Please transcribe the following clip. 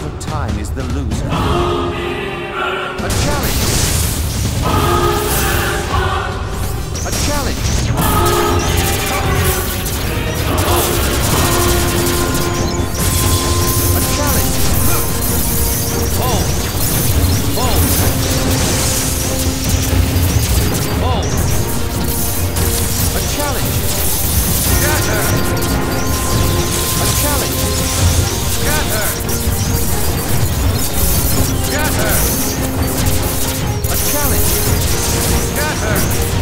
out of time is the loser. A challenge! A challenge! A challenge! Bold! Bold! Bold! A challenge! Scatter! A challenge! Scatter! Scatter! A challenge! Scatter!